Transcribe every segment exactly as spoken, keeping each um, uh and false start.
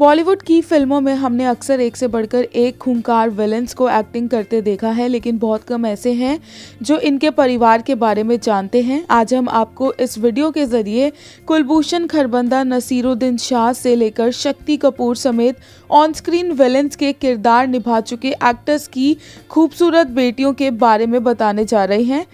बॉलीवुड की फिल्मों में हमने अक्सर एक से बढ़कर एक खूंखार विलेंस को एक्टिंग करते देखा है, लेकिन बहुत कम ऐसे हैं जो इनके परिवार के बारे में जानते हैं। आज हम आपको इस वीडियो के जरिए कुलभूषण खरबंदा, नसीरुद्दीन शाह से लेकर शक्ति कपूर समेत ऑन स्क्रीन विलेंस के किरदार निभा चुके एक्टर्स की खूबसूरत बेटियों के बारे में बताने जा रहे हैं।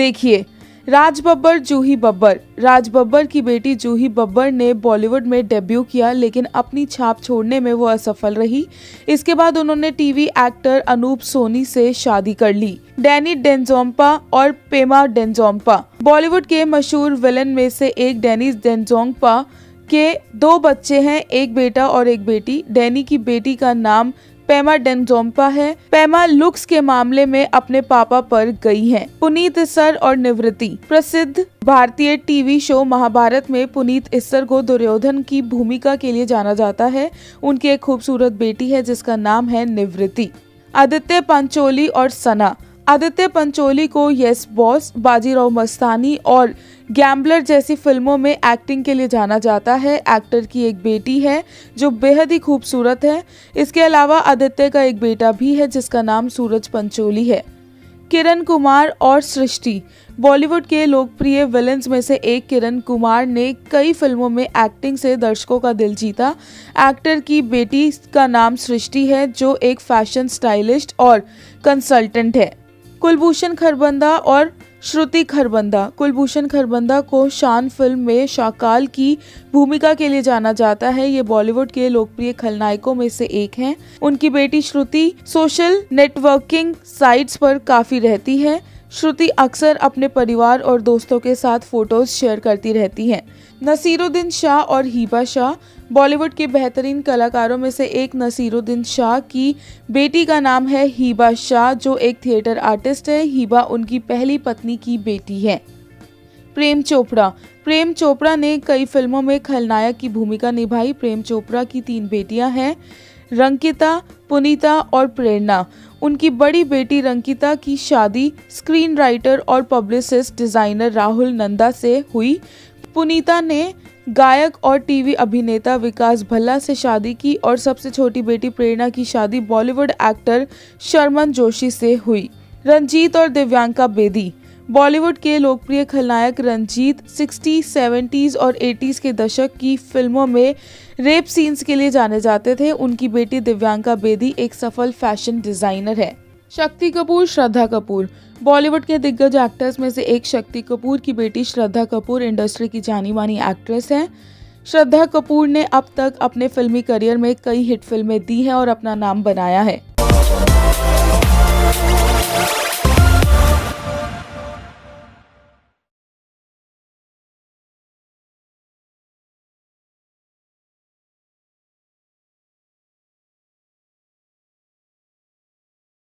देखिए, राज बब्बर, जूही बब्बर। राज बब्बर की बेटी जूही बब्बर ने बॉलीवुड में डेब्यू किया, लेकिन अपनी छाप छोड़ने में वो असफल रही। इसके बाद उन्होंने टीवी एक्टर अनूप सोनी से शादी कर ली। डैनी डेंज़ोंपा और पैमा डेंज़ोंग्पा। बॉलीवुड के मशहूर विलेन में से एक डैनी डेंज़ोंग्पा के दो बच्चे हैं, एक बेटा और एक बेटी। डैनी की बेटी का नाम पैमा डेंज़ोंग्पा है। पैमा लुक्स के मामले में अपने पापा पर गई हैं। पुनीत इस और निवृति। प्रसिद्ध भारतीय टीवी शो महाभारत में पुनीत इस को दुर्योधन की भूमिका के लिए जाना जाता है। उनकी एक खूबसूरत बेटी है जिसका नाम है निवृति। आदित्य पंचोली और सना। आदित्य पंचोली को यस बॉस, बाजीराव मस्तानी और गैम्बलर जैसी फिल्मों में एक्टिंग के लिए जाना जाता है। एक्टर की एक बेटी है जो बेहद ही खूबसूरत है। इसके अलावा आदित्य का एक बेटा भी है जिसका नाम सूरज पंचोली है। किरण कुमार और सृष्टि। बॉलीवुड के लोकप्रिय विलेंस में से एक किरण कुमार ने कई फिल्मों में एक्टिंग से दर्शकों का दिल जीता। एक्टर की बेटी का नाम सृष्टि है जो एक फैशन स्टाइलिस्ट और कंसल्टेंट है। कुलभूषण खरबंदा और श्रुति खरबंदा। कुलभूषण खरबंदा को शान फिल्म में शाकाल की भूमिका के लिए जाना जाता है। ये बॉलीवुड के लोकप्रिय खलनायकों में से एक हैं। उनकी बेटी श्रुति सोशल नेटवर्किंग साइट्स पर काफ़ी रहती है। श्रुति अक्सर अपने परिवार और दोस्तों के साथ फोटोज शेयर करती रहती हैं। नसीरुद्दीन शाह और हीबा शाह। बॉलीवुड के बेहतरीन कलाकारों में से एक नसीरुद्दीन शाह की बेटी का नाम है हीबा शाह जो एक थिएटर आर्टिस्ट है। हीबा उनकी पहली पत्नी की बेटी है। प्रेम चोपड़ा। प्रेम चोपड़ा ने कई फिल्मों में खलनायक की भूमिका निभाई। प्रेम चोपड़ा की तीन बेटियां हैं, रंकिता, पुनीता और प्रेरणा। उनकी बड़ी बेटी रंकिता की शादी स्क्रीन राइटर और पब्लिसिस्ट डिज़ाइनर राहुल नंदा से हुई। पुनीता ने गायक और टीवी अभिनेता विकास भल्ला से शादी की और सबसे छोटी बेटी प्रेरणा की शादी बॉलीवुड एक्टर शर्मन जोशी से हुई। रंजीत और दिव्यांका बेदी। बॉलीवुड के लोकप्रिय खलनायक रंजीत सिक्सटीज, सेवेंटीज और एटीज के दशक की फिल्मों में रेप सीन्स के लिए जाने जाते थे। उनकी बेटी दिव्यांका बेदी एक सफल फैशन डिज़ाइनर है। शक्ति कपूर, श्रद्धा कपूर। बॉलीवुड के दिग्गज एक्टर्स में से एक शक्ति कपूर की बेटी श्रद्धा कपूर इंडस्ट्री की जानी मानी एक्ट्रेस है। श्रद्धा कपूर ने अब तक अपने फिल्मी करियर में कई हिट फिल्में दी हैं और अपना नाम बनाया है।